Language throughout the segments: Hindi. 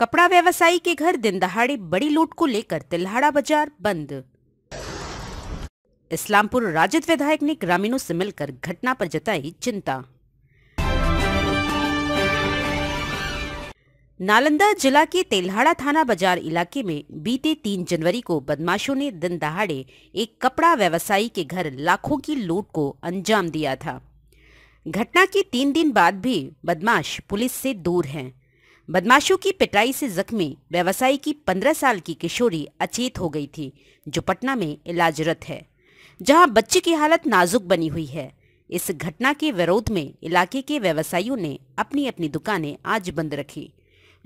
कपड़ा व्यवसायी के घर दिन दहाड़े बड़ी लूट को लेकर तेल्हाड़ा बाजार बंद। इस्लामपुर राजद विधायक ने ग्रामीणों से मिलकर घटना पर जताई चिंता। नालंदा जिला के तेल्हाड़ा थाना बाजार इलाके में बीते 3 जनवरी को बदमाशों ने दिन दहाड़े एक कपड़ा व्यवसायी के घर लाखों की लूट को अंजाम दिया था। घटना के 3 दिन बाद भी बदमाश पुलिस से दूर हैं। बदमाशों की पिटाई से जख्मी व्यवसायी की 15 साल की किशोरी अचेत हो गई थी, जो पटना में इलाजरत है, जहां बच्चे की हालत नाजुक बनी हुई है। इस घटना के विरोध में इलाके के व्यवसायियों ने अपनी अपनी दुकानें आज बंद रखी।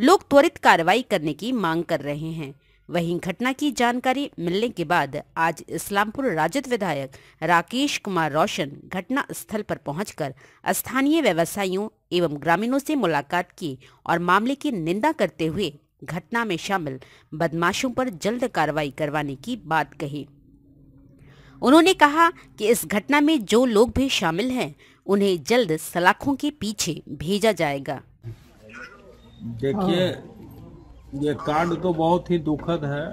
लोग त्वरित कार्रवाई करने की मांग कर रहे हैं। वहीं घटना की जानकारी मिलने के बाद आज इस्लामपुर राजद विधायक राकेश कुमार रोशन घटना स्थल पर पहुंचकर स्थानीय व्यवसायियों एवं ग्रामीणों से मुलाकात की और मामले की निंदा करते हुए घटना में शामिल बदमाशों पर जल्द कार्रवाई करवाने की बात कही। उन्होंने कहा कि इस घटना में जो लोग भी शामिल हैं उन्हें जल्द सलाखों के पीछे भेजा जाएगा। देखिए, ये कांड तो बहुत ही दुखद है,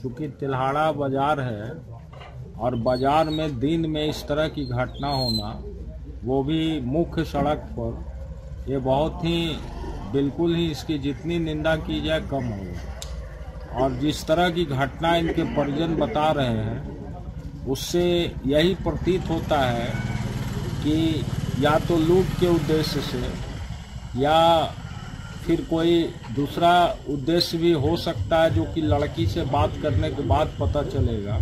क्योंकि तेल्हाड़ा बाजार है और बाजार में दिन में इस तरह की घटना होना, वो भी मुख्य सड़क पर, ये बहुत ही बिल्कुल ही इसकी जितनी निंदा की जाए कम होगी। और जिस तरह की घटना इनके परिजन बता रहे हैं, उससे यही प्रतीत होता है कि या तो लूट के उद्देश्य से या फिर कोई दूसरा उद्देश्य भी हो सकता है, जो कि लड़की से बात करने के बाद पता चलेगा।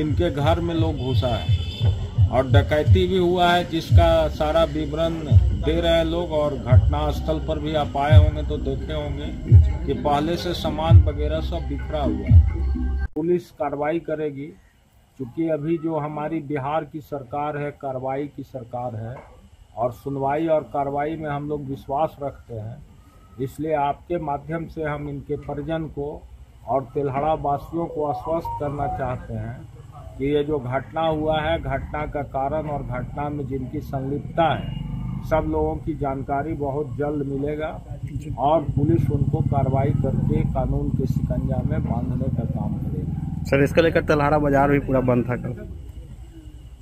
इनके घर में लोग घुसा है और डकैती भी हुआ है, जिसका सारा विवरण दे रहे हैं लोग। और घटना स्थल पर भी आप आए होंगे तो देखे होंगे कि पहले से सामान वगैरह सब बिखरा हुआ है। पुलिस कार्रवाई करेगी, क्योंकि अभी जो हमारी बिहार की सरकार है, कार्रवाई की सरकार है, और सुनवाई और कार्रवाई में हम लोग विश्वास रखते हैं। इसलिए आपके माध्यम से हम इनके परिजन को और तेल्हाड़ा वासियों को आश्वस्त करना चाहते हैं कि ये जो घटना हुआ है, घटना का कारण और घटना में जिनकी संलिप्तता है, सब लोगों की जानकारी बहुत जल्द मिलेगा और पुलिस उनको कार्रवाई करके कानून के शिकंजा में बांधने का काम करेगी। सर, इसको लेकर तेल्हाड़ा बाजार भी पूरा बंद था कल?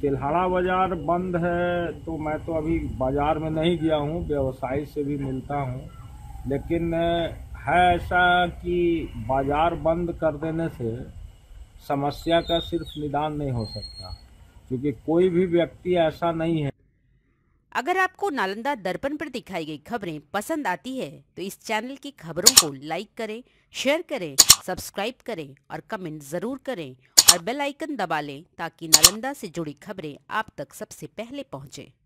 तेल्हाड़ा बाजार बंद है तो मैं तो अभी बाजार में नहीं गया हूँ, व्यवसायी से भी मिलता हूँ, लेकिन है ऐसा कि बाज़ार बंद कर देने से समस्या का सिर्फ निदान नहीं हो सकता, क्योंकि कोई भी व्यक्ति ऐसा नहीं है। अगर आपको नालंदा दर्पण पर दिखाई गई खबरें पसंद आती है तो इस चैनल की खबरों को लाइक करें, शेयर करें, सब्सक्राइब करें और कमेंट ज़रूर करें और बेल आइकन दबा लें, ताकि नालंदा से जुड़ी खबरें आप तक सबसे पहले पहुँचें।